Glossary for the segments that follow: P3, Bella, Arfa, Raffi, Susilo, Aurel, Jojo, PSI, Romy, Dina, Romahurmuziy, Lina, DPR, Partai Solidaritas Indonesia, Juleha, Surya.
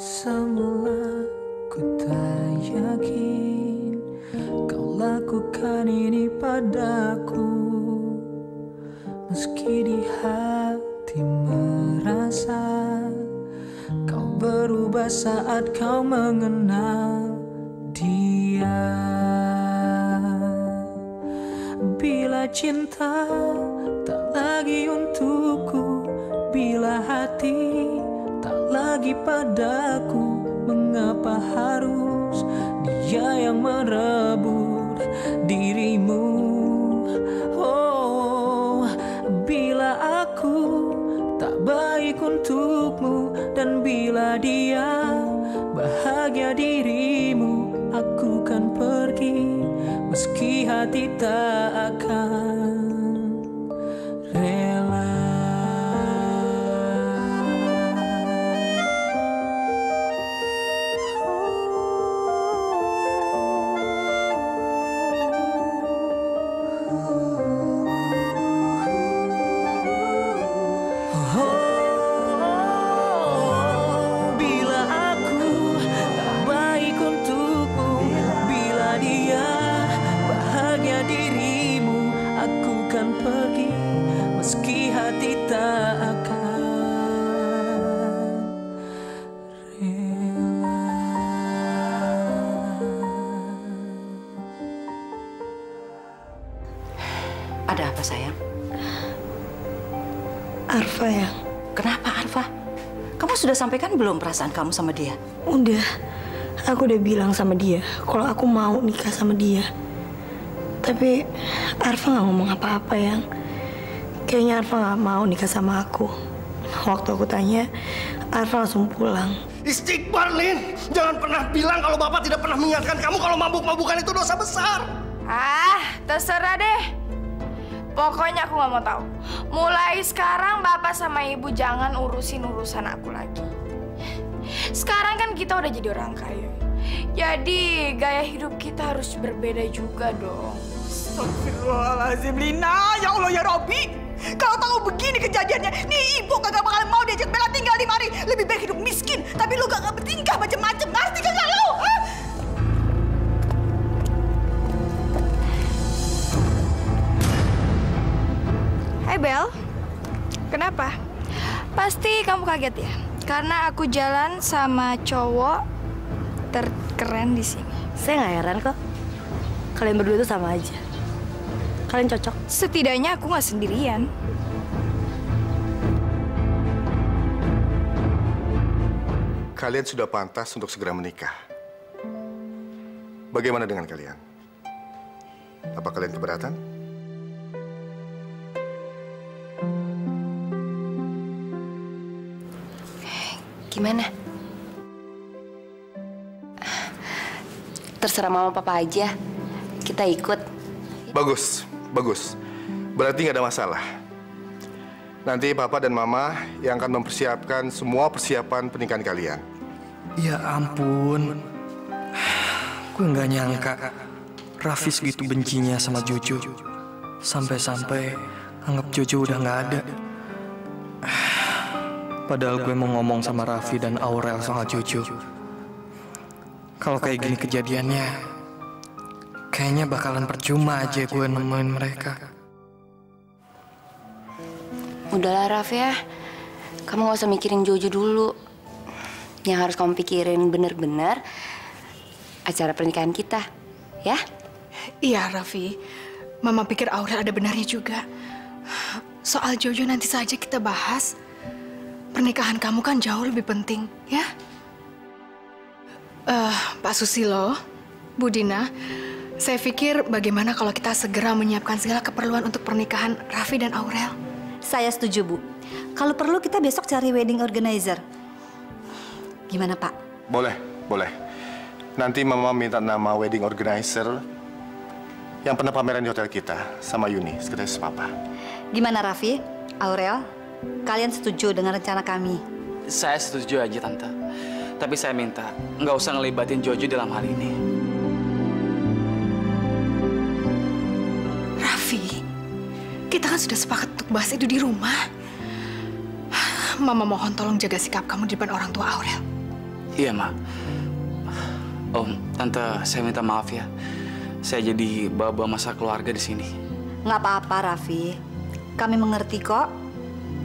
Semula ku tak yakin kau lakukan ini padaku, meski di hati merasa kau berubah saat kau mengenal dia. Bila cinta tak lagi untukku, bila hati tak lagi padaku, mengapa harus dia yang merebut dirimu? Oh, bila aku tak baik untukmu dan bila dia bahagia dirimu, aku kan pergi meski hati tak akan rela. Ada apa, sayang? Arfa, ya. Kenapa, Arfa? Kamu sudah sampaikan belum perasaan kamu sama dia? Udah. Aku udah bilang sama dia kalau aku mau nikah sama dia. Tapi Arfa nggak ngomong apa-apa, yang. Kayaknya Arfa nggak mau nikah sama aku. Waktu aku tanya, Arfa langsung pulang. Istighfar, Lin! Jangan pernah bilang kalau Bapak tidak pernah mengingatkan kamu kalau mabuk-mabukan itu dosa besar! Ah, terserah deh. Pokoknya aku nggak mau tahu. Mulai sekarang Bapak sama Ibu jangan urusin urusan aku lagi. Sekarang kan kita udah jadi orang kaya. Jadi gaya hidup kita harus berbeda juga dong. Astagfirullahaladzim, Lina. Ya Allah, ya Robby. Kalau tahu begini kejadiannya, nih Ibu kagak bakalan mau diajak Bella tinggal di mari. Lebih baik hidup miskin, tapi lu gak bertingkah macam-macam. Ngerti kan lu? Hai Bel, kenapa? Pasti kamu kaget ya, karena aku jalan sama cowok terkeren di sini. Saya nggak heran kok. Kalian berdua tuh sama aja. Kalian cocok. Setidaknya aku nggak sendirian. Kalian sudah pantas untuk segera menikah. Bagaimana dengan kalian? Apa kalian keberatan? Gimana? Terserah mama papa aja. Kita ikut. Bagus, bagus. Berarti nggak ada masalah. Nanti papa dan mama yang akan mempersiapkan semua persiapan pernikahan kalian. Ya ampun. Gue nggak nyangka Raffi segitu bencinya sama Jojo. Sampai-sampai anggap Jojo udah nggak ada. Padahal gue mau ngomong sama Raffi dan Aurel soal Jojo. Kalau kayak gini kejadiannya, kayaknya bakalan percuma aja gue nemuin mereka. Udahlah Raffi ya, kamu gak usah mikirin Jojo dulu. Yang harus kamu pikirin bener-bener acara pernikahan kita, ya? Iya Raffi, mama pikir Aurel ada benarnya juga. Soal Jojo nanti saja kita bahas. Pernikahan kamu kan jauh lebih penting, ya? Pak Susilo, Bu Dina, saya pikir bagaimana kalau kita segera menyiapkan segala keperluan untuk pernikahan Raffi dan Aurel? Saya setuju, Bu. Kalau perlu kita besok cari wedding organizer. Gimana, Pak? Boleh, boleh. Nanti Mama minta nama wedding organizer yang pernah pameran di hotel kita sama Yuni, sekretaris Papa. Gimana, Raffi? Aurel? Kalian setuju dengan rencana kami? Saya setuju aja, Tante. Tapi saya minta, nggak usah ngelibatin Jojo dalam hal ini. Raffi, kita kan sudah sepakat untuk bahas itu di rumah. Mama mohon tolong jaga sikap kamu di depan orang tua Aurel. Iya, Ma. Om, Tante, saya minta maaf ya. Saya jadi baba masa keluarga di sini. Nggak apa-apa, Raffi. Kami mengerti kok.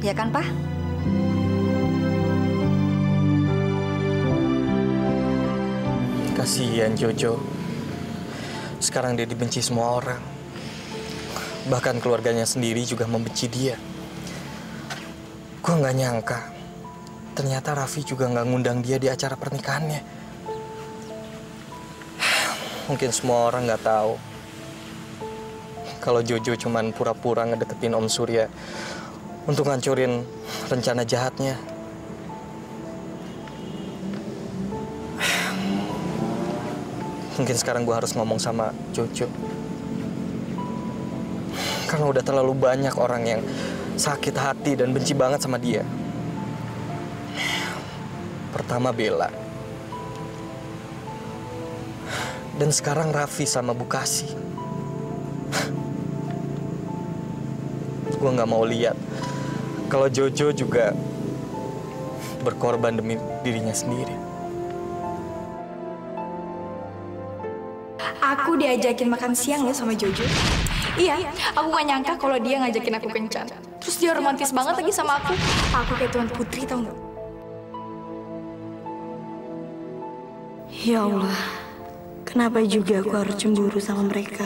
Ya kan, Pak? Kasihan Jojo. Sekarang dia dibenci semua orang. Bahkan keluarganya sendiri juga membenci dia. Gua nggak nyangka. Ternyata Raffi juga nggak ngundang dia di acara pernikahannya. Mungkin semua orang nggak tahu kalau Jojo cuman pura-pura ngedeketin Om Surya untuk ngancurin rencana jahatnya. Mungkin sekarang gue harus ngomong sama Jojo. Karena udah terlalu banyak orang yang sakit hati dan benci banget sama dia. Pertama Bella. Dan sekarang Raffi sama Bukasi. Gue nggak mau lihat kalau Jojo juga berkorban demi dirinya sendiri. Aku diajakin makan siang loh sama Jojo. Iya, aku nggak nyangka kalau dia ngajakin aku kencan. Terus dia romantis banget lagi sama aku. Aku kayak Tuan Putri, tau nggak? Ya Allah. Kenapa juga aku harus cemburu sama mereka?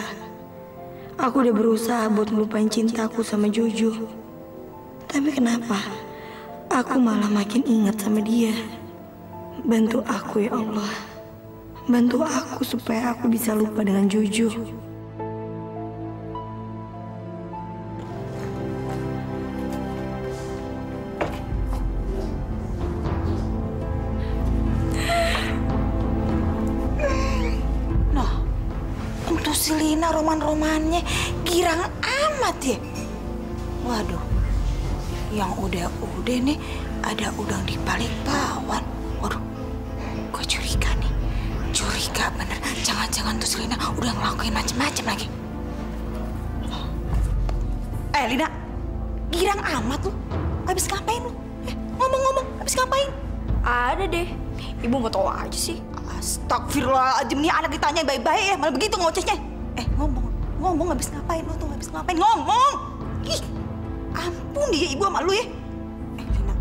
Aku udah berusaha buat melupain cintaku sama Jojo. Tapi kenapa? Aku malah makin ingat sama dia. Bantu aku ya Allah. Bantu aku supaya aku bisa lupa dengan Jojo. Lina roman-romannya girang amat ya. Waduh, yang udah-udah nih ada udang di balik bawah. Waduh, gue curiga nih. Curiga bener. Jangan-jangan tuh Lina udah ngelakuin macem-macem lagi. Lina, girang amat lu. Habis ngapain lu? Ngomong-ngomong, habis ngapain? Ada deh. Ibu nggak tahu aja sih. Astagfirullahaladzim, nih anak ditanyain baik-baik ya, malah begitu ngocehnya. Ngomong habis ngapain lo tuh, habis ngapain ngomong? Ih, ampun dia ibu sama lu ya. Lina,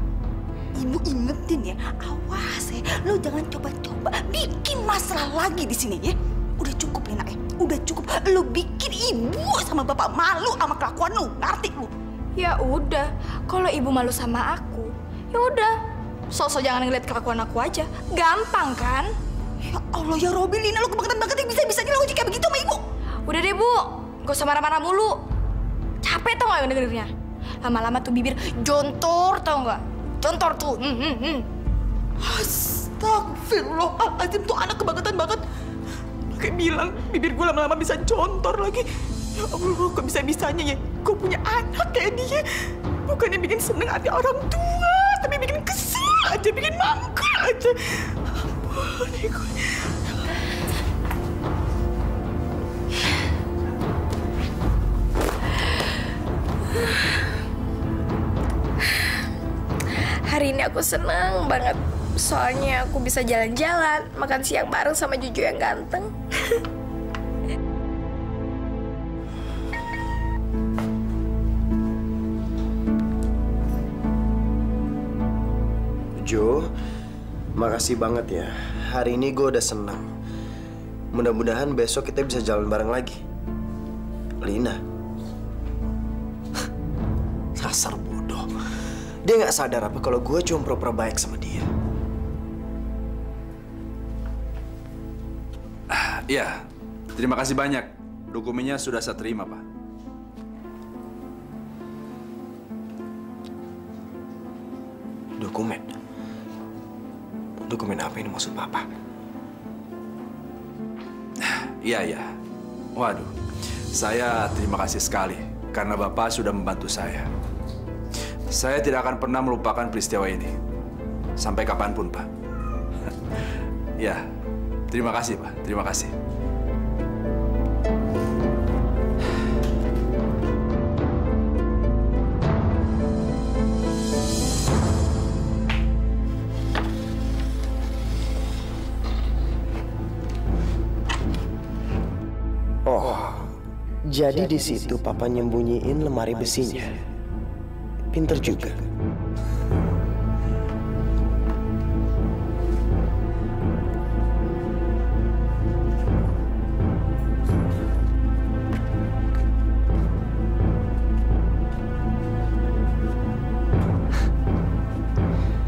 ibu ingetin ya, awas ya, lo jangan coba-coba bikin masalah lagi di sini ya. Udah cukup Lina ya, udah cukup. Lo bikin ibu sama bapak malu sama kelakuan lo, ngerti lo? Ya udah, kalau ibu malu sama aku, ya udah, sok-sok jangan ngeliat kelakuan aku aja, gampang kan? Ya Allah ya Robi, Lina lo kebangetan banget ya, bisa-bisanya lo kayak begitu sama ibu. Udah deh, Bu. Gak usah marah-marah mulu. Capek tau gak dengernya? Lama-lama tuh bibir jontor tau gak? Jontor tuh. Astagfirullahaladzim, tuh anak kebangetan banget. Kayak bilang, bibir gue lama-lama bisa jontor lagi. Ya Allah, kok bisa-bisanya ya? Gue punya anak kayak dia. Bukannya bikin seneng hati orang tua, tapi bikin kesel aja, bikin mangkul aja. Ampun, ya gue. Hari ini aku seneng banget. Soalnya aku bisa jalan-jalan, makan siang bareng sama Jojo yang ganteng. Jo, makasih banget ya. Hari ini gue udah senang. Mudah-mudahan besok kita bisa jalan bareng lagi. Lina. Dasar bodoh. Dia nggak sadar apa kalau gue cuma pura-pura baik sama dia. Iya, terima kasih banyak. Dokumennya sudah saya terima, Pak. Dokumen? Dokumen apa ini maksud Papa? Iya. Waduh, saya terima kasih sekali karena Bapak sudah membantu saya. Saya tidak akan pernah melupakan peristiwa ini. Sampai kapanpun, Pak. Ya, terima kasih, Pak. Terima kasih. Jadi di situ papa nyembunyiin lemari besinya. Pinter juga.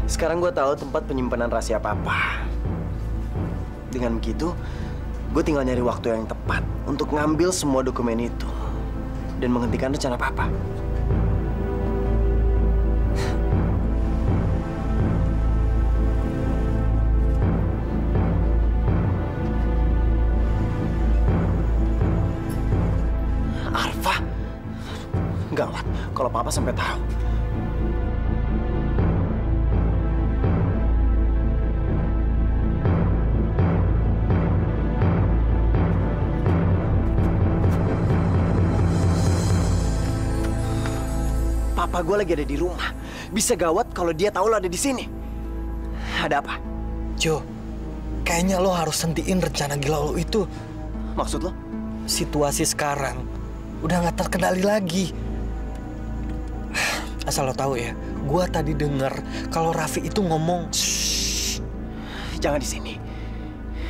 Sekarang gue tahu tempat penyimpanan rahasia papa. Dengan begitu, gue tinggal nyari waktu yang tepat untuk ngambil semua dokumen itu dan menghentikan rencana papa. Arfa, gawat kalau papa sampai tahu. Papa gue lagi ada di rumah. Bisa gawat kalau dia tahu lo ada di sini. Ada apa? Jo, kayaknya lo harus hentiin rencana gila lo itu. Maksud lo? Situasi sekarang udah nggak terkendali lagi. Asal lo tahu ya, gue tadi dengar kalau Raffi itu ngomong. Shh, jangan di sini.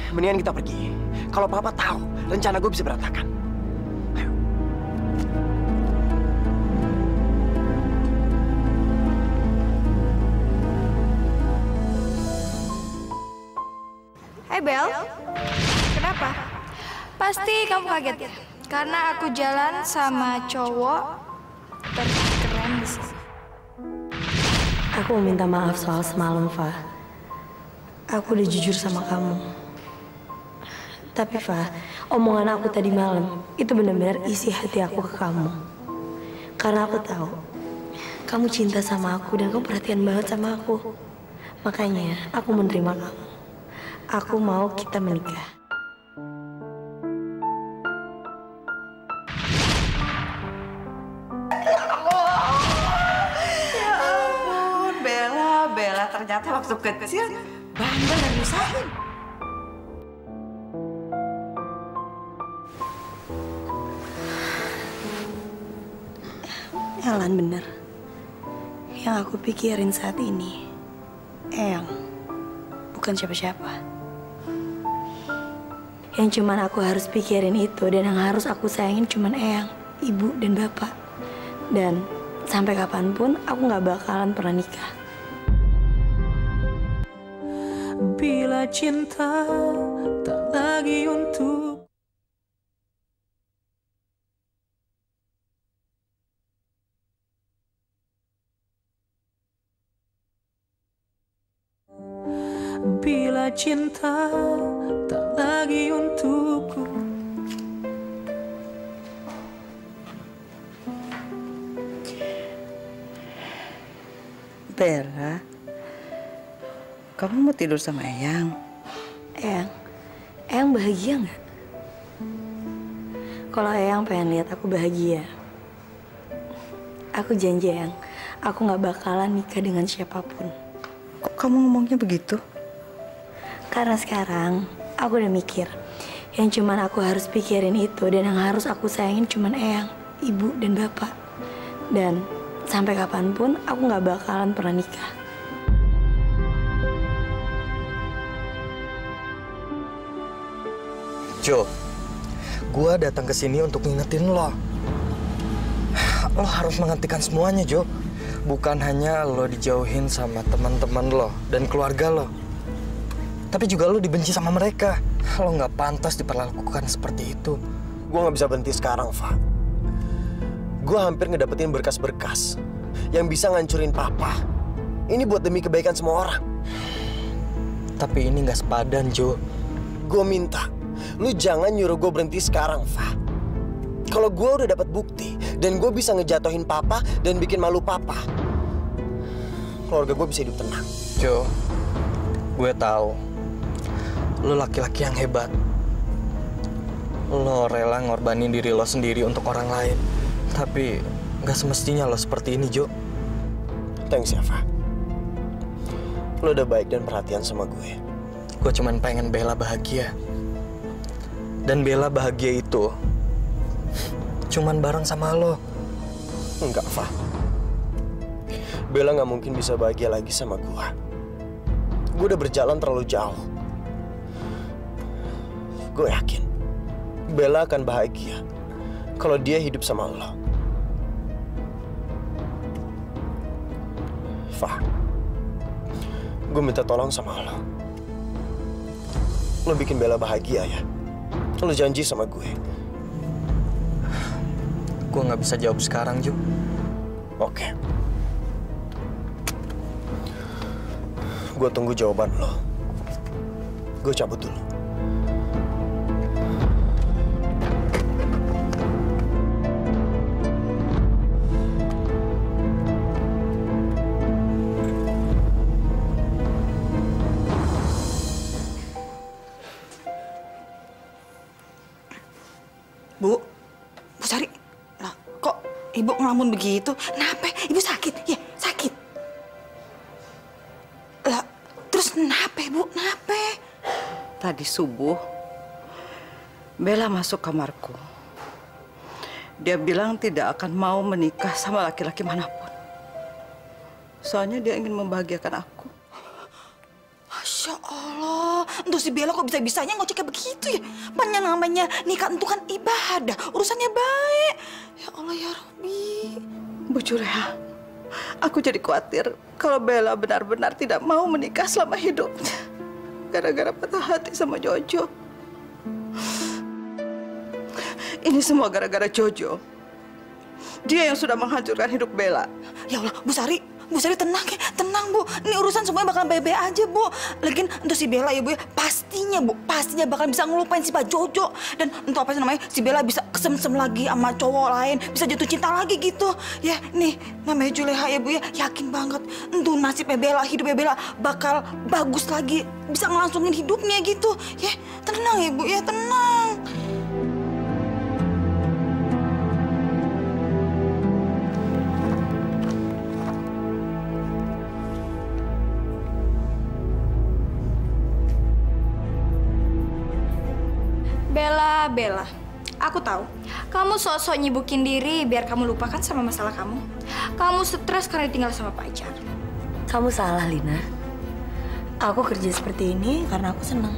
Mendingan kita pergi. Kalau papa tahu, rencana gue bisa berantakan. Bel, kenapa? Pasti kamu kaget ya, karena aku jalan sama cowok terkeren di sini. Aku minta maaf soal semalam, Fa. Aku udah jujur sama kamu. Tapi Fa, omongan aku tadi malam itu benar-benar isi hati aku ke kamu. Karena aku tahu kamu cinta sama aku dan kamu perhatian banget sama aku. Makanya aku menerima kamu. Aku mau kita menikah. Ya ampun, Bella, Bella ternyata waktu kecil bandel dan nyusahin. Elan bener. Yang aku pikirin saat ini, Eyang bukan siapa-siapa. Yang cuman aku harus pikirin itu dan yang harus aku sayangin cuman Eyang, ibu dan bapak. Dan sampai kapanpun aku nggak bakalan pernah nikah. Bila cinta tak lagi untuk bila cinta tak lagi untukku. Bella, kamu mau tidur sama Eyang? Eyang bahagia nggak? Kalau Eyang pengen lihat aku bahagia, aku janji Eyang, aku nggak bakalan nikah dengan siapapun. Kok kamu ngomongnya begitu? Karena sekarang aku udah mikir, yang cuman aku harus pikirin itu dan yang harus aku sayangin cuman Eyang, ibu dan bapak. Dan sampai kapanpun aku nggak bakalan pernah nikah. Jo, gua datang ke sini untuk ngingetin lo. Lo harus menghentikan semuanya, Jo. Bukan hanya lo dijauhin sama teman-teman lo dan keluarga lo. Tapi juga lo dibenci sama mereka. Lo nggak pantas diperlakukan seperti itu. Gue nggak bisa berhenti sekarang, Fa. Gue hampir ngedapetin berkas-berkas yang bisa ngancurin papa. Ini buat demi kebaikan semua orang. Tapi ini nggak sepadan, Jo. Gue minta, lo jangan nyuruh gue berhenti sekarang, Fa. Kalau gue udah dapat bukti dan gue bisa ngejatuhin papa dan bikin malu papa, keluarga gue bisa hidup tenang. Jo, gue tahu. Lo laki-laki yang hebat. Lo rela ngorbanin diri lo sendiri untuk orang lain. Tapi gak semestinya lo seperti ini, Jo. Thanks ya, Fa. Lo udah baik dan perhatian sama gue. Gue cuman pengen Bella bahagia. Dan Bella bahagia itu cuman bareng sama lo. Enggak, Fa. Bella nggak mungkin bisa bahagia lagi sama gua. Gua udah berjalan terlalu jauh. Gua yakin Bella akan bahagia kalau dia hidup sama lo. Fa, gua minta tolong sama lo. Lo bikin Bella bahagia ya. Lo janji sama gue. Gue nggak bisa jawab sekarang, Ju. Oke. Gue tunggu jawaban lo. Gue cabut dulu. Bu Sari, lah kok ibu ngelamun begitu? Kenapa? Ibu sakit? Ya, sakit. Lah, terus kenapa, Bu? Kenapa? Tadi subuh, Bella masuk kamarku. Dia bilang tidak akan mau menikah sama laki-laki manapun. Soalnya dia ingin membahagiakan aku. Masya Allah, entuh si Bella kok bisa-bisanya ngoceknya begitu ya? Banyak namanya nikah itu kan ibadah, urusannya baik. Ya Allah ya Rabbi. Bu Jureha, aku jadi khawatir kalau Bella benar-benar tidak mau menikah selama hidupnya. Gara-gara patah hati sama Jojo. Ini semua gara-gara Jojo. Dia yang sudah menghancurkan hidup Bella. Ya Allah, Bu Sari. Bu Sari tenang ya, tenang Bu. Ini urusan semuanya bakal bebe aja Bu. Lagian untuk si Bella ya Bu, pastinya Bu, pastinya bakal bisa ngelupain si Pak Jojo. Dan untuk apa sih namanya, si Bella bisa kesem-sem lagi sama cowok lain, bisa jatuh cinta lagi gitu. Ya nih, namanya Juleha ya Bu ya, yakin banget. Untuk nasibnya Bella, hidupnya Bella bakal bagus lagi. Bisa ngelangsungin hidupnya gitu. Ya tenang ya Bu ya, tenang. Bella, aku tahu kamu sok-sok nyibukin diri biar kamu lupakan sama masalah kamu. Kamu stres karena ditinggal sama pacar. Kamu salah, Lina. Aku kerja seperti ini karena aku senang.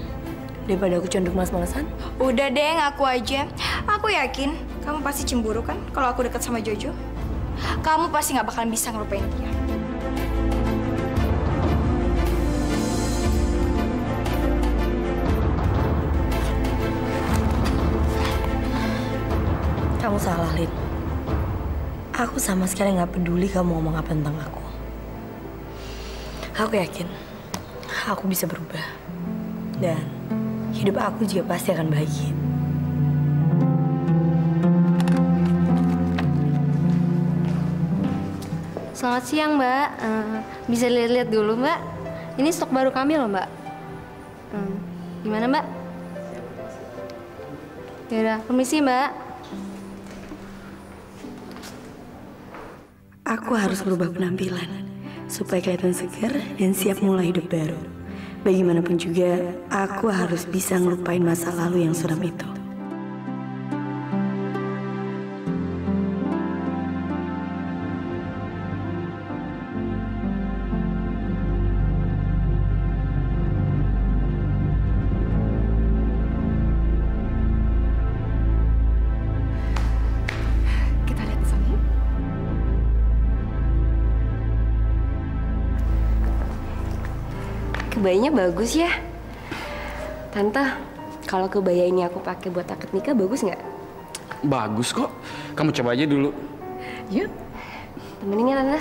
Daripada aku condong malas-malasan. Udah deh, ngaku aja. Aku yakin kamu pasti cemburu kan kalau aku dekat sama Jojo. Kamu pasti nggak bakalan bisa ngelupain dia. Kamu salah, Lin. Aku sama sekali nggak peduli kamu ngomong apa tentang aku. Aku yakin aku bisa berubah. Dan hidup aku juga pasti akan bahagia. Selamat siang, Mbak. Bisa lihat-lihat dulu, Mbak. Ini stok baru kami loh, Mbak. Gimana, Mbak? Yaudah, permisi, Mbak. Aku harus berubah penampilan, supaya kelihatan segar dan siap mulai hidup baru. Bagaimanapun juga, aku harus bisa ngelupain masa lalu yang suram itu. Kebayanya bagus ya. Tante, kalau kebaya ini aku pakai buat akad nikah bagus nggak? Bagus kok. Kamu coba aja dulu. Yuk. Temeninnya Tante.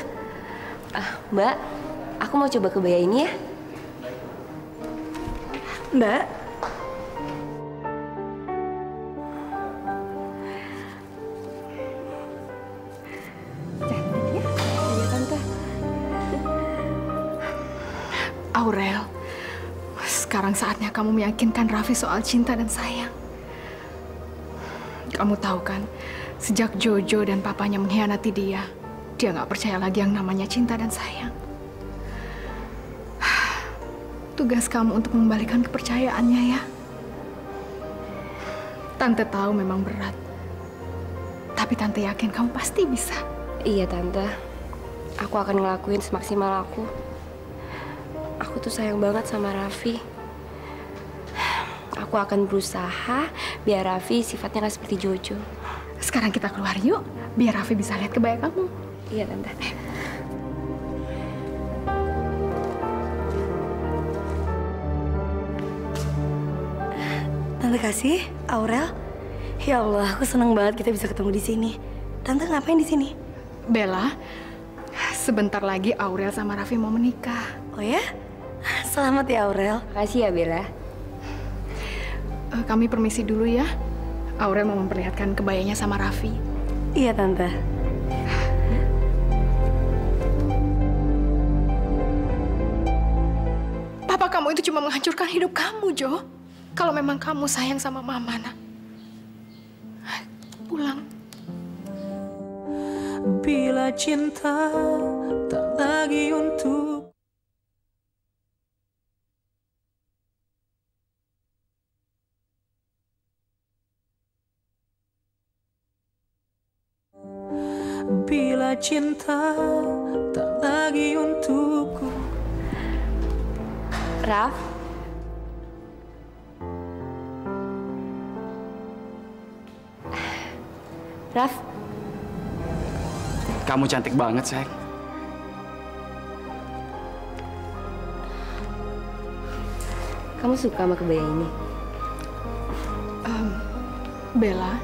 Mbak, aku mau coba kebaya ini ya. Mbak. Cantik ya. Iya Tante. Aurel. Sekarang saatnya kamu meyakinkan Raffi soal cinta dan sayang. Kamu tahu kan, sejak Jojo dan papanya mengkhianati dia, dia nggak percaya lagi yang namanya cinta dan sayang. Tugas kamu untuk mengembalikan kepercayaannya ya. Tante tahu memang berat, tapi Tapi Tante yakin kamu pasti bisa. Iya, Tante. Aku akan ngelakuin semaksimal aku. Aku tuh sayang banget sama Raffi. Aku akan berusaha biar Raffi sifatnya gak seperti Jojo. Sekarang kita keluar yuk, biar Raffi bisa lihat kebaya kamu. Iya, Tante. Tante kasih, Aurel. Ya Allah, aku senang banget kita bisa ketemu di sini. Tante ngapain di sini? Bella, sebentar lagi Aurel sama Raffi mau menikah. Oh ya? Selamat ya, Aurel. Makasih ya, Bella. Kami permisi dulu ya. Aurel mau memperlihatkan kebayanya sama Raffi. Iya, Tante. Papa kamu itu cuma menghancurkan hidup kamu, Jo. Kalau memang kamu sayang sama Mama, nak. Pulang. Bila cinta tak lagi untuk bila cinta tak lagi untukku. Raf. Raf, kamu cantik banget, sayang. Kamu suka sama kebaya ini? Bella,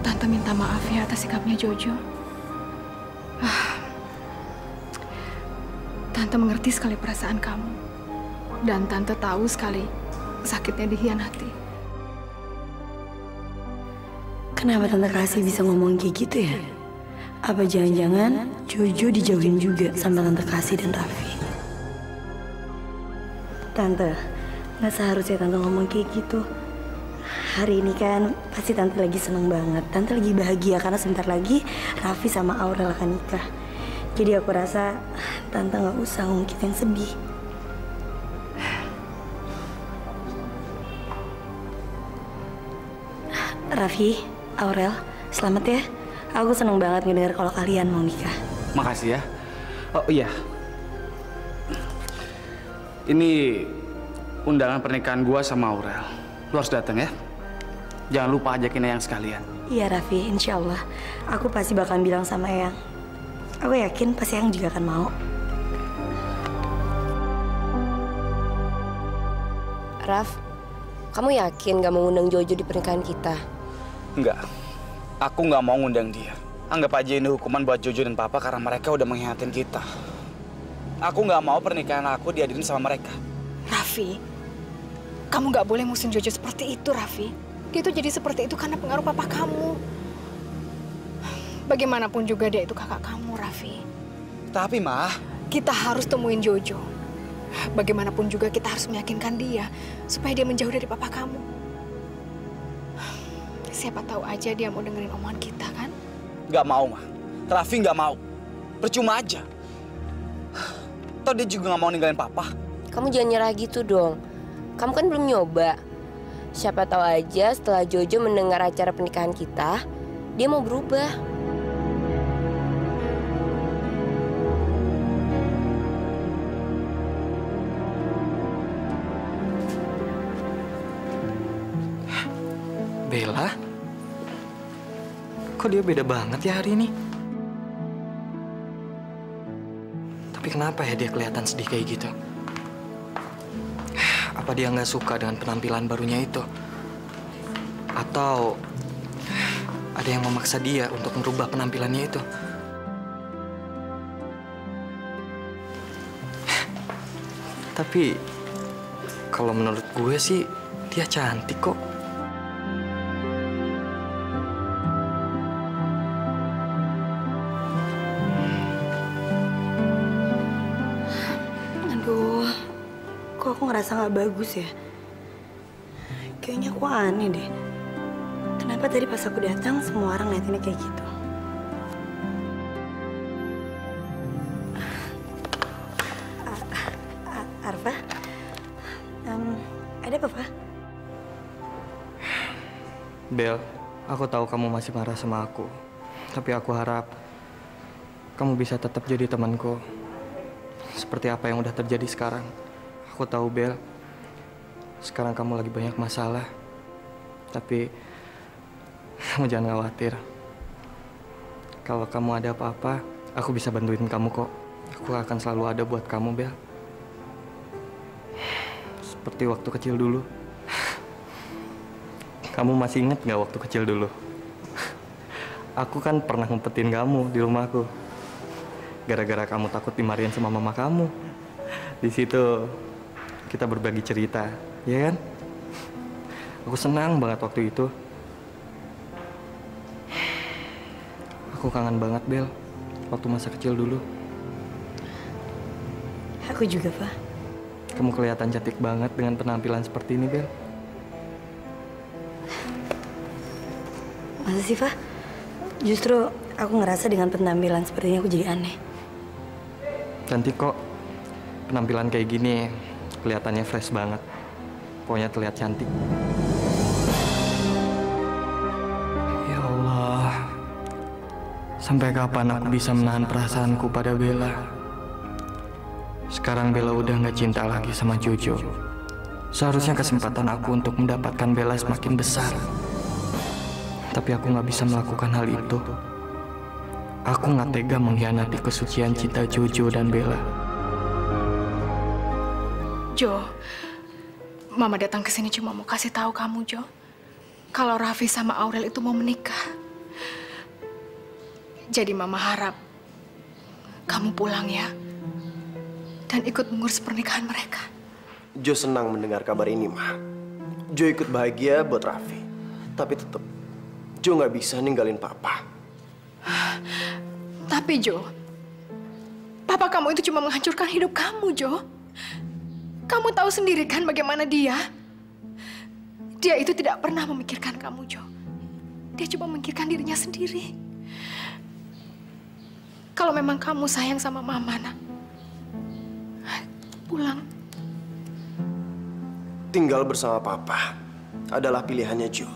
Tante minta maaf ya atas sikapnya Jojo. Tante mengerti sekali perasaan kamu. Dan Tante tahu sekali sakitnya dikhianati. Kenapa Tante Kasih bisa ngomong kayak gitu ya? Apa jangan-jangan Jojo dijauhin juga sama Tante Kasih dan Raffi? Tante, nggak seharusnya Tante ngomong kayak gitu. Hari ini kan pasti Tante lagi seneng banget. Tante lagi bahagia karena sebentar lagi Raffi sama Aurel akan nikah. Jadi aku rasa Tante nggak usah ngungkit yang sedih. Raffi. Aurel, selamat ya. Aku seneng banget ngedengar kalau kalian mau nikah. Makasih ya. Oh iya. Ini undangan pernikahan gua sama Aurel. Lu harus datang ya. Jangan lupa ajakin Eyang sekalian. Iya Raffi, insya Allah. Aku pasti bakal bilang sama Eyang. Aku yakin pasti Eyang juga akan mau. Raf, kamu yakin gak mau ngundang Jojo di pernikahan kita? Enggak, aku nggak mau ngundang dia. Anggap aja ini hukuman buat Jojo dan Papa karena mereka udah mengkhianatin kita. Aku nggak mau pernikahan aku dihadirin sama mereka. Raffi, kamu nggak boleh musim Jojo seperti itu, Raffi. Dia tuh jadi seperti itu karena pengaruh Papa kamu. Bagaimanapun juga dia itu kakak kamu, Raffi. Tapi, Ma, kita harus temuin Jojo. Bagaimanapun juga kita harus meyakinkan dia supaya dia menjauh dari Papa kamu. Siapa tahu aja dia mau dengerin omongan kita, kan? Gak mau, Ma. Raffi gak mau. Percuma aja. Toh dia juga gak mau ninggalin Papa. Kamu jangan nyerah gitu dong. Kamu kan belum nyoba. Siapa tahu aja setelah Jojo mendengar acara pernikahan kita, dia mau berubah. Bella? Kok dia beda banget ya hari ini? Tapi kenapa ya dia kelihatan sedih kayak gitu? Apa dia nggak suka dengan penampilan barunya itu? Atau ada yang memaksa dia untuk merubah penampilannya itu? Tapi kalau menurut gue sih dia cantik kok. Ngerasa nggak bagus ya, kayaknya aku aneh deh. Kenapa tadi pas aku datang semua orang ngeliatinnya kayak gitu? Arfa, ada apa, Pak? Bel, Aku tahu kamu masih marah sama aku. Tapi aku harap kamu bisa tetap jadi temanku. Seperti apa yang udah terjadi sekarang. Aku tahu, Bel. Sekarang kamu lagi banyak masalah. Tapi kamu jangan khawatir. Kalau kamu ada apa-apa, aku bisa bantuin kamu kok. Aku akan selalu ada buat kamu, Bel. Seperti waktu kecil dulu. Kamu masih inget gak waktu kecil dulu? Aku kan pernah ngumpetin kamu di rumahku. Gara-gara kamu takut dimarahin sama mama kamu. Di situ kita berbagi cerita, ya kan? Aku senang banget waktu itu. Aku kangen banget, Bel. Waktu masa kecil dulu. Aku juga, Pak. Kamu kelihatan cantik banget dengan penampilan seperti ini, Bel. Masa sih, Fa? Justru aku ngerasa dengan penampilan seperti ini aku jadi aneh. Cantik kok. Penampilan kayak gini kelihatannya fresh banget. Pokoknya terlihat cantik. Ya Allah. Sampai kapan aku bisa menahan perasaanku pada Bella? Sekarang Bella udah nggak cinta lagi sama Jojo. Seharusnya kesempatan aku untuk mendapatkan Bella semakin besar. Tapi aku nggak bisa melakukan hal itu. Aku nggak tega mengkhianati kesucian cinta Jojo dan Bella. Jo, Mama datang ke sini cuma mau kasih tahu kamu, Jo. Kalau Raffi sama Aurel itu mau menikah. Jadi Mama harap kamu pulang ya. Dan ikut mengurus pernikahan mereka. Jo senang mendengar kabar ini, Ma. Jo ikut bahagia buat Raffi. Tapi tetap Jo nggak bisa ninggalin Papa. Tapi Jo, Papa kamu itu cuma menghancurkan hidup kamu, Jo. Kamu tahu sendiri kan bagaimana dia? Dia itu tidak pernah memikirkan kamu, Jo. Dia cuma memikirkan dirinya sendiri. Kalau memang kamu sayang sama Mama, nak, pulang. Tinggal bersama Papa adalah pilihannya, Jo.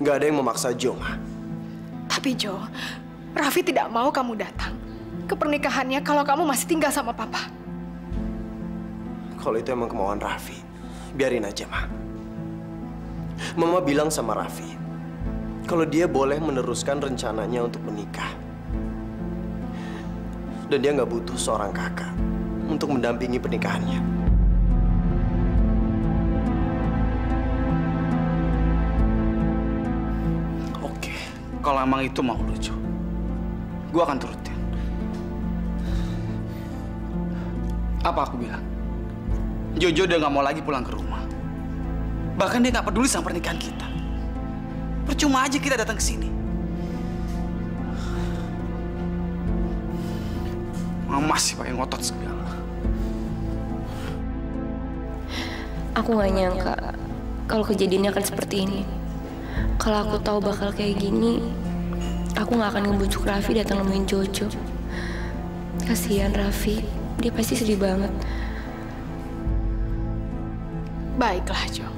Nggak ada yang memaksa Jo, Ma. Tapi Jo, Raffi tidak mau kamu datang ke pernikahannya kalau kamu masih tinggal sama Papa. Kalau itu emang kemauan Raffi, biarin aja, Ma. Mama bilang sama Raffi, kalau dia boleh meneruskan rencananya untuk menikah. Dan dia nggak butuh seorang kakak untuk mendampingi pernikahannya. Kalau emang itu mau lucu, gue akan turutin. Apa aku bilang? Jojo udah gak mau lagi pulang ke rumah. Bahkan dia gak peduli sama pernikahan kita. Percuma aja kita datang ke sini. Mama sih pakai ngotot segala. Aku gak nyangka kalau kejadiannya akan seperti ini. Kalau aku tahu bakal kayak gini, aku nggak akan ngebujuk Raffi datang nemuin Jojo. Kasihan Raffi, dia pasti sedih banget. Baiklah, Jo.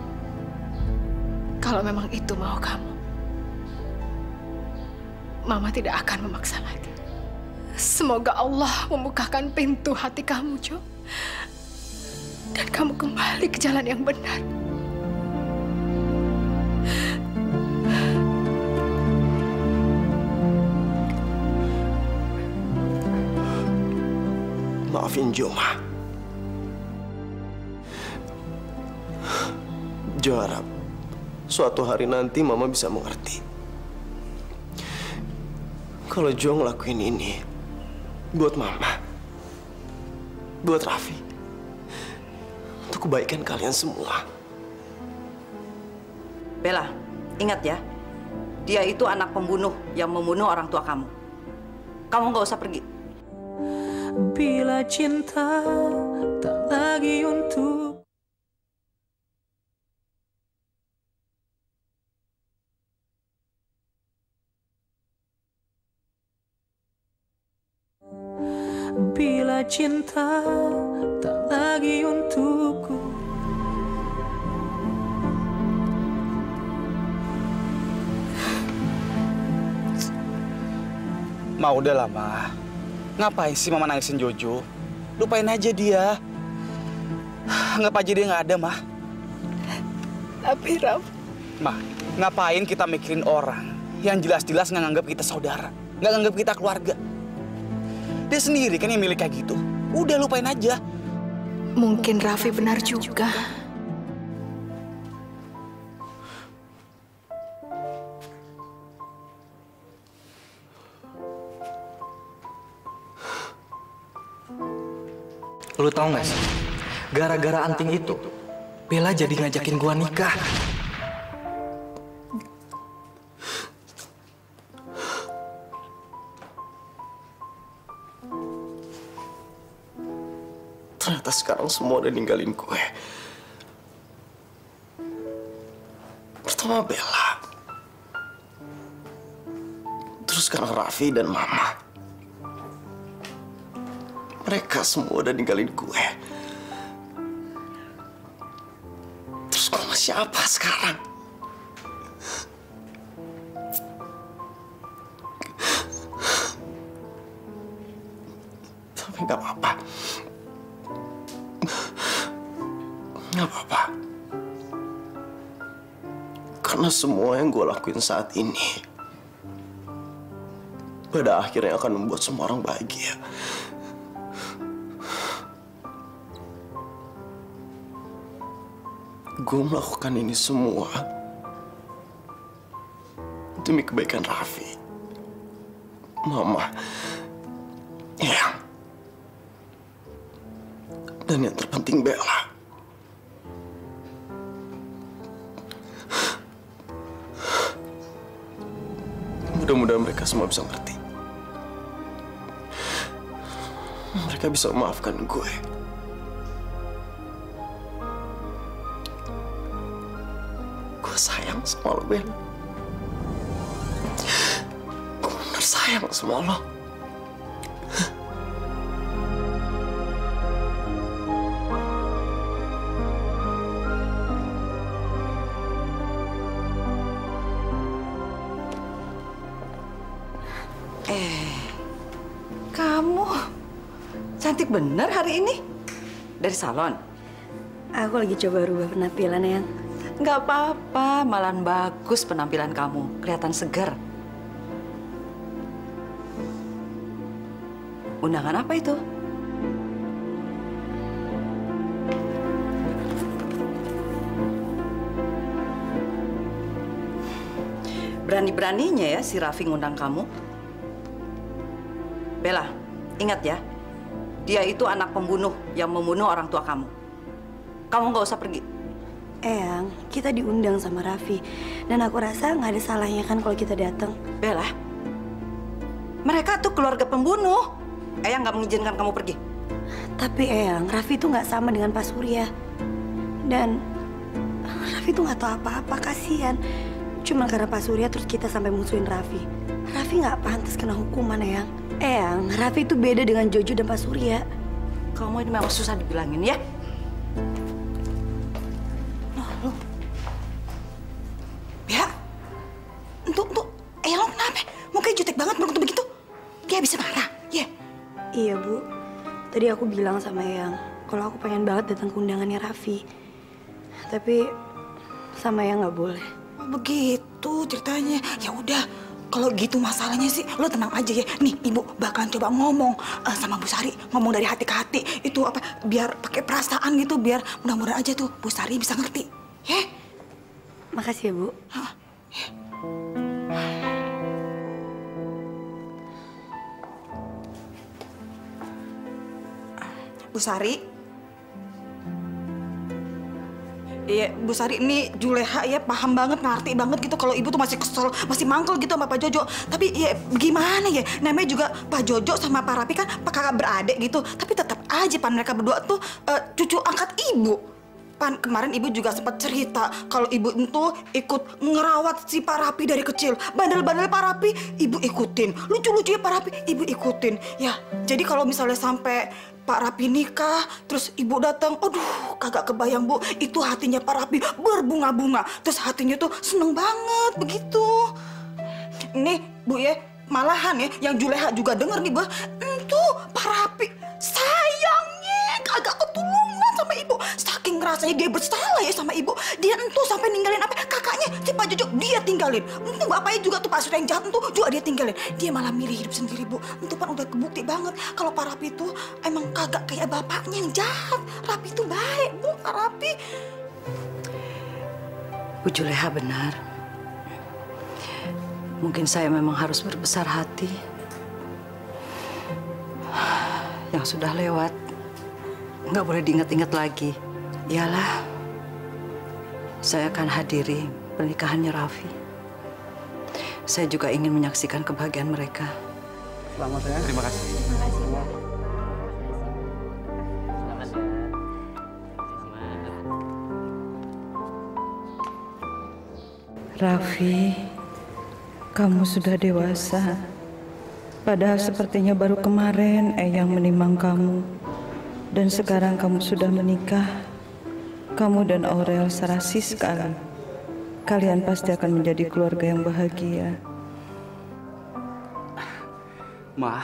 Kalau memang itu mau kamu, Mama tidak akan memaksa lagi. Semoga Allah membukakan pintu hati kamu, Jo. Dan kamu kembali ke jalan yang benar. Maafin Jo, Ma. Jo harap suatu hari nanti Mama bisa mengerti. Kalau Jo ngelakuin ini buat Mama, buat Raffi, untuk kebaikan kalian semua. Bella, ingat ya, dia itu anak pembunuh yang membunuh orang tua kamu. Kamu nggak usah pergi. Bila cinta tak lagi untuk Bila cinta tak lagi untukku. Ma, udahlah, Ma. Ngapain sih Mama nangisin Jojo? Lupain aja dia. Anggap aja dia nggak ada, Ma. Tapi, Raff... Ma, ngapain kita mikirin orang yang jelas-jelas nggak nganggap kita saudara, nggak nganggap kita keluarga? Dia sendiri kan yang milik kayak gitu. Udah, lupain aja. Mungkin Raffi benar juga. Lu tau gak sih, gara-gara anting itu, Bella jadi ngajakin gua nikah. Ternyata sekarang semua udah ninggalin gue. Pertama Bella, terus sekarang Raffi dan Mama. Mereka semua udah ninggalin gue. Terus gue masih apa sekarang? Tapi gak apa-apa. Gak apa-apa. Karena semua yang gue lakuin saat ini pada akhirnya akan membuat semua orang bahagia. Gue melakukan ini semua demi kebaikan Raffi, Mama, Eyang, dan yang terpenting Bella. Mudah-mudahan mereka semua bisa ngerti. Mereka bisa memaafkan gue. Sayang sama lo, Ben. Gue bener sayang sama lo. Kamu cantik bener hari ini. Dari salon? Aku lagi coba rubah penampilan, Yang. Nggak apa-apa, malahan bagus penampilan kamu. Kelihatan seger. Undangan apa itu? Berani-beraninya ya si Raffi ngundang kamu. Bella, ingat ya. Dia itu anak pembunuh yang membunuh orang tua kamu. Kamu nggak usah pergi. Eyang, kita diundang sama Raffi, dan aku rasa nggak ada salahnya kan kalau kita datang. Bella, mereka tuh keluarga pembunuh. Eyang nggak mengizinkan kamu pergi. Tapi Eyang, Raffi itu nggak sama dengan Pak Surya, dan Raffi itu nggak tahu apa-apa. Kasihan. Cuma karena Pak Surya terus kita sampai musuhin Raffi. Raffi nggak pantas kena hukuman, Eyang. Eyang, Raffi itu beda dengan Jojo dan Pak Surya. Kamu ini memang susah dibilangin ya. Iya, Bu. Tadi aku bilang sama Eyang kalau aku pengen banget datang ke undangannya Raffi. Tapi sama Eyang nggak boleh. Begitu ceritanya. Ya udah, kalau gitu masalahnya sih lo tenang aja ya. Nih, Ibu bakalan coba ngomong sama Bu Sari, ngomong dari hati ke hati. Itu apa? Biar pakai perasaan gitu, biar mudah-mudahan aja tuh Bu Sari bisa ngerti. Ya. Makasih ya, Bu. Bu Sari? Iya, Bu Sari ini Juleha ya, paham banget, ngerti banget gitu kalau Ibu tuh masih kesel, masih mangkel gitu sama Pak Jojo. Tapi ya gimana ya, namanya juga Pak Jojo sama Pak Raffi kan kakak beradik gitu. Tapi tetap aja pan mereka berdua tuh cucu angkat Ibu. Pan, kemarin Ibu juga sempat cerita kalau Ibu itu ikut ngerawat si Pak Raffi dari kecil. Bandel-bandel Pak Raffi, Ibu ikutin. Lucu-lucunya Pak Raffi, Ibu ikutin. Ya, jadi kalau misalnya sampai Pak Raffi nikah, terus Ibu datang, aduh kagak kebayang Bu, itu hatinya Pak Raffi berbunga-bunga. Terus hatinya tuh seneng banget, begitu. Nih Bu ya, Malahan ya, yang Juleha juga denger nih, bah. Itu Pak Raffi, sayangnya kagak ketulungan sama ibu. Saking rasanya dia bersalah ya sama ibu. Dia entu sampai ninggalin apa kakaknya, si Pak Jojo, dia tinggalin. Entu bapaknya juga tuh Pak Surya yang jahat tuh juga dia tinggalin. Dia malah milih hidup sendiri, Bu. Entu kan udah kebukti banget kalau Pak Raffi itu emang kagak kayak bapaknya yang jahat. Raffi itu baik, Bu. Pak Raffi. Bu Juleha benar. Mungkin saya memang harus berbesar hati. Yang sudah lewat, nggak boleh diingat-ingat lagi. Iyalah, saya akan hadiri pernikahannya Raffi. Saya juga ingin menyaksikan kebahagiaan mereka. Selamat ya. Terima kasih. Terima kasih, Bu. Raffi, kamu sudah dewasa. Padahal sepertinya baru kemarin Eyang menimang kamu. Dan sekarang kamu sudah menikah. Kamu dan Aurel serasi sekali. Kalian pasti akan menjadi keluarga yang bahagia. Ma,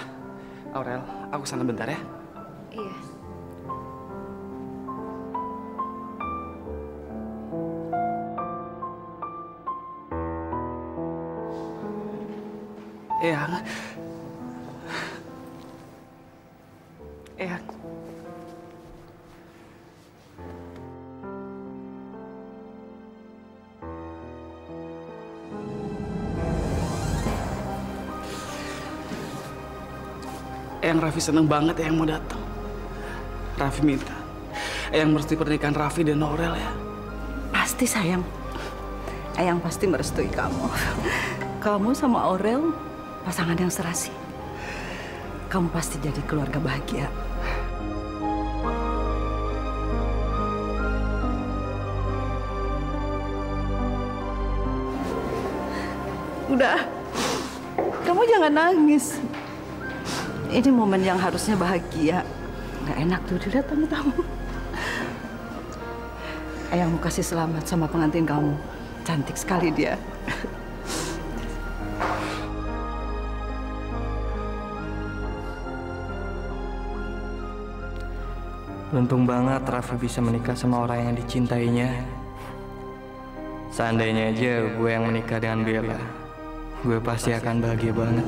Aurel, aku sana bentar ya. Iya. Eyang. Raffi seneng banget Eyang mau datang. Raffi minta Eyang merestui pernikahan Raffi dan Aurel ya. Pasti sayang. Eyang pasti merestui kamu. Kamu sama Aurel pasangan yang serasi. Kamu pasti jadi keluarga bahagia. Udah, kamu jangan nangis. Ini momen yang harusnya bahagia. Nggak enak tuh dilihat tamu-tamu. Eyang mau kasih selamat sama pengantin kamu. Cantik sekali dia. Beruntung banget Raffi bisa menikah sama orang yang dicintainya. Seandainya aja gue yang menikah dengan Bella, gue pasti akan bahagia banget.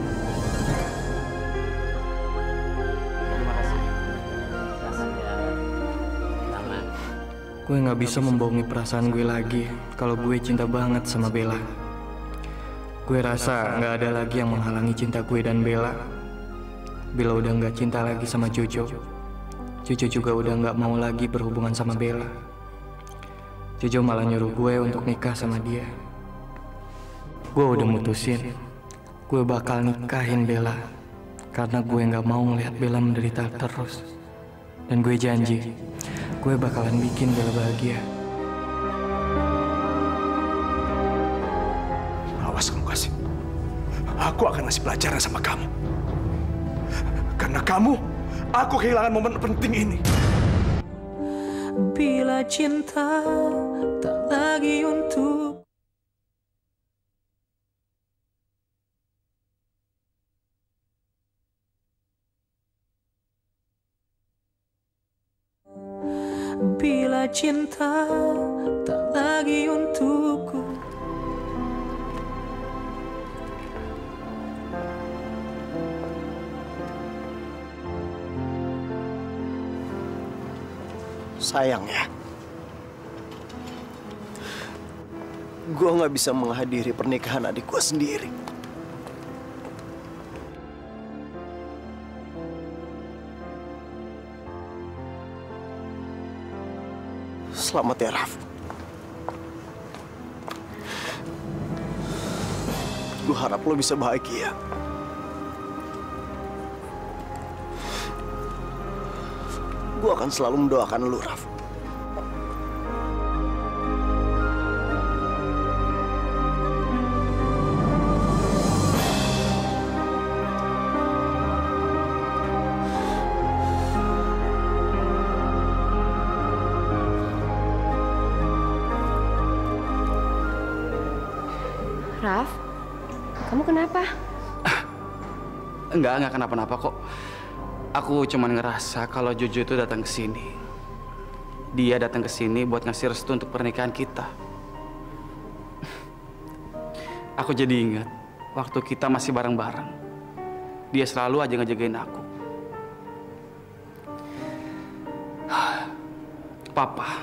Gue gak bisa membohongi perasaan gue lagi kalau gue cinta banget sama Bella. Gue rasa gak ada lagi yang menghalangi cinta gue dan Bella. Bella udah gak cinta lagi sama Jojo. Jojo juga udah nggak mau lagi berhubungan sama Bella. Jojo malah nyuruh gue untuk nikah sama dia. Gue udah mutusin, gue bakal nikahin Bella. Karena gue nggak mau ngelihat Bella menderita terus. Dan gue janji, gue bakalan bikin Bella bahagia. Awas kamu kasih, aku akan ngasih pelajaran sama kamu. Karena kamu, aku kehilangan momen penting ini. Bila cinta tak lagi untuk Bila cinta tak lagi untukku. Sayang ya, gue nggak bisa menghadiri pernikahan adik gue sendiri. Selamat ya Raf. Gue harap lo bisa bahagia. Gue akan selalu mendoakan lu, Raf. Raf, kamu kenapa? Enggak kenapa-napa kok. Aku cuman ngerasa kalau Jojo itu datang ke sini. Dia datang ke sini buat ngasih restu untuk pernikahan kita. Aku jadi ingat waktu kita masih bareng-bareng. Dia selalu aja ngejagain aku. Papa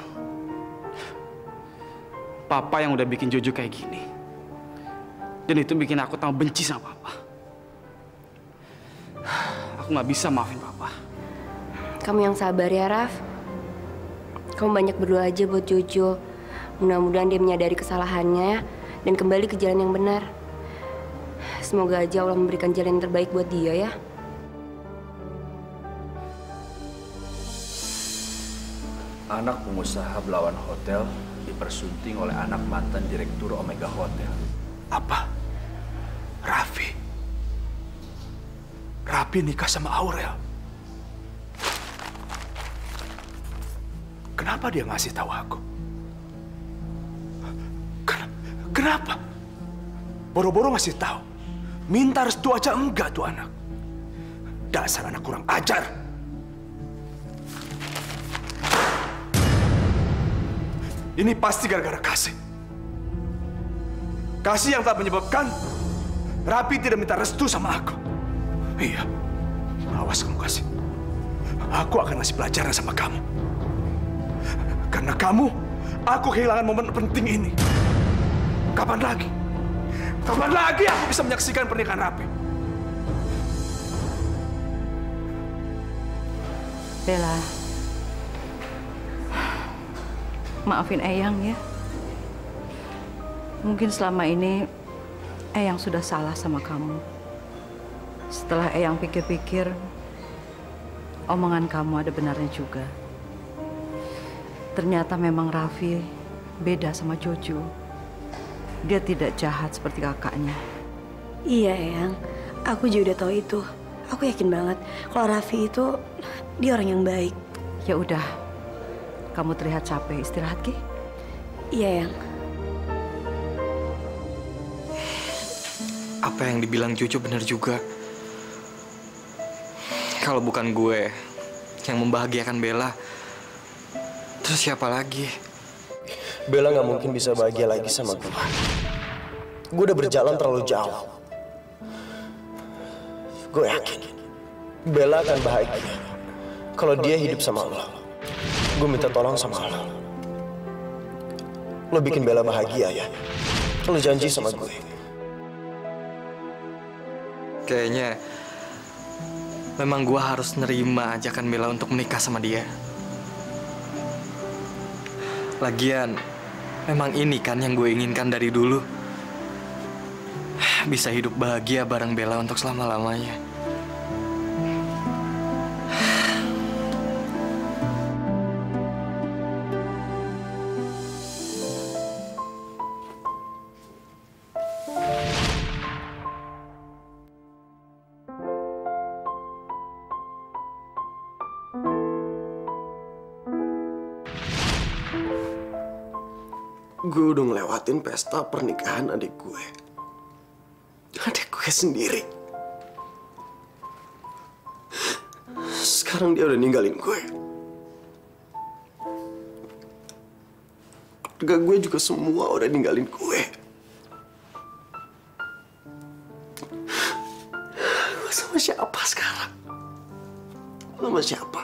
yang udah bikin Jojo kayak gini. Dan itu bikin aku tambah benci sama Papa. Aku nggak bisa maafin Papa. Kamu yang sabar ya, Raf. Kamu banyak berdoa aja buat Jojo. Mudah-mudahan dia menyadari kesalahannya dan kembali ke jalan yang benar. Semoga aja Allah memberikan jalan yang terbaik buat dia ya. Anak pengusaha belawan hotel dipersunting oleh anak mantan direktur Omega Hotel. Apa? Raffi? Raffi nikah sama Aurel? Kenapa dia ngasih tahu aku? Kenapa? Boro-boro ngasih tahu. Minta restu aja enggak tuh anak. Dasar anak kurang ajar. Ini pasti gara-gara Kasih. Kasih yang telah menyebabkan Raffi tidak minta restu sama aku. Iya. Awas kamu, Kasih. Aku akan ngasih pelajaran sama kamu. Karena kamu, aku kehilangan momen penting ini. Kapan lagi? Kapan lagi aku bisa menyaksikan pernikahan Raffi? Bella. Maafin Eyang ya. Mungkin selama ini Eyang sudah salah sama kamu. Setelah Eyang pikir-pikir, omongan kamu ada benarnya juga. Ternyata memang Raffi beda sama Jojo. Dia tidak jahat seperti kakaknya. Iya, Eyang. Aku juga udah tahu itu. Aku yakin banget kalau Raffi itu dia orang yang baik. Ya udah. Kamu terlihat capek. Istirahat, Ki. Iya, Eyang. Apa yang dibilang Jojo benar juga. Kalau bukan gue yang membahagiakan Bella, terus siapa lagi? Bella nggak mungkin bisa bahagia lagi sama gue. Gue udah berjalan terlalu jauh. Gue yakin Bella akan bahagia kalau dia hidup sama lo. Gue minta tolong sama lo. Lo bikin Bella bahagia ya. Lo janji sama gue. Kayaknya memang gue harus nerima ajakan Bella untuk menikah sama dia. Lagian, memang ini kan yang gue inginkan dari dulu. Bisa hidup bahagia bareng Bella untuk selama-lamanya. Gue udah ngelewatin pesta pernikahan adik gue. Adik gue sendiri. Sekarang dia udah ninggalin gue. Keluarga gue juga semua udah ninggalin gue. Gue sama siapa sekarang? Sama siapa?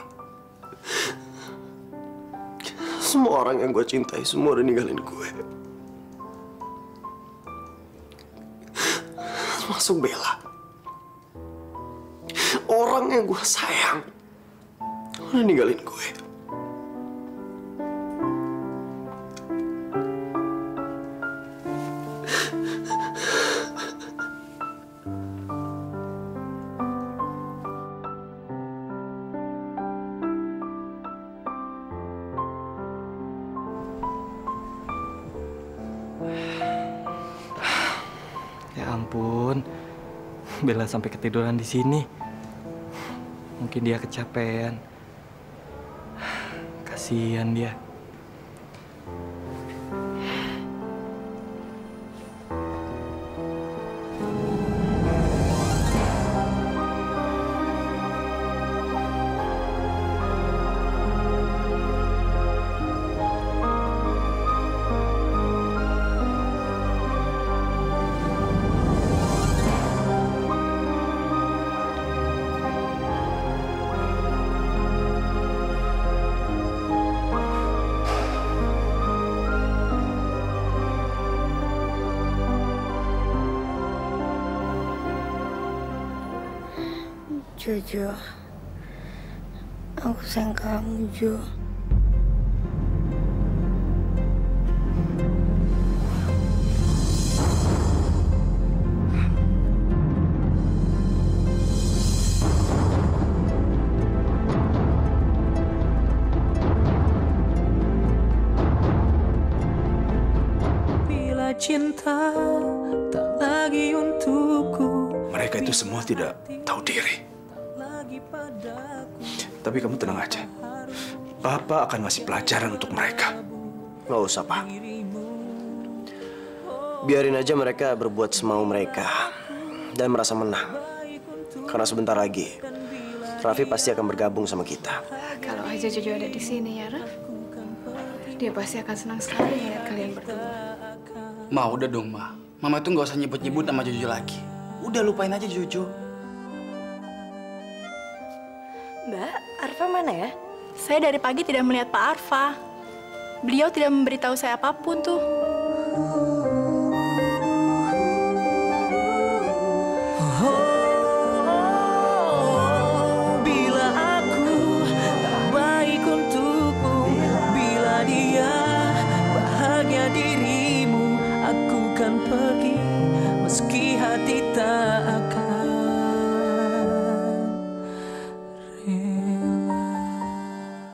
Semua orang yang gue cintai, semua udah ninggalin gue. Termasuk Bella. Orang yang gue sayang, udah ninggalin gue. Bella sampai ketiduran di sini. Mungkin dia kecapean. Kasihan dia. Jojo. Aku sayang kamu, Jo. Bila cinta tak lagi untukku. Mereka itu semua tidak tahu diri. Tapi kamu tenang aja. Papa akan ngasih pelajaran untuk mereka. Nggak usah, Pak. Biarin aja mereka berbuat semau mereka. Dan merasa menang. Karena sebentar lagi, Raffi pasti akan bergabung sama kita. Kalau aja Jojo ada di sini ya, Raff. Dia pasti akan senang sekali melihat kalian berdua. Ma, udah dong, Ma. Mama tuh nggak usah nyebut-nyebut nama Jojo lagi. Udah, lupain aja Jojo. Mbak, Arfa mana ya? Saya dari pagi tidak melihat Pak Arfa. Beliau tidak memberitahu saya apapun tuh.